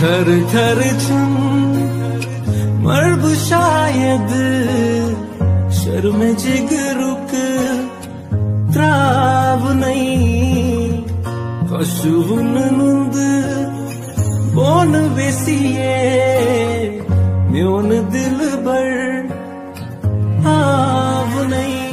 थर थर चम मर्ब शायद शर्म जिगर त्राव नहीं कशुन नंद बोन बेसिए म्योन दिल बर आव नहीं।